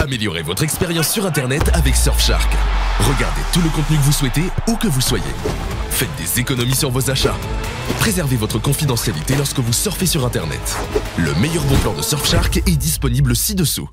Améliorez votre expérience sur Internet avec Surfshark. Regardez tout le contenu que vous souhaitez, où que vous soyez. Faites des économies sur vos achats. Préservez votre confidentialité lorsque vous surfez sur Internet. Le meilleur bon plan de Surfshark est disponible ci-dessous.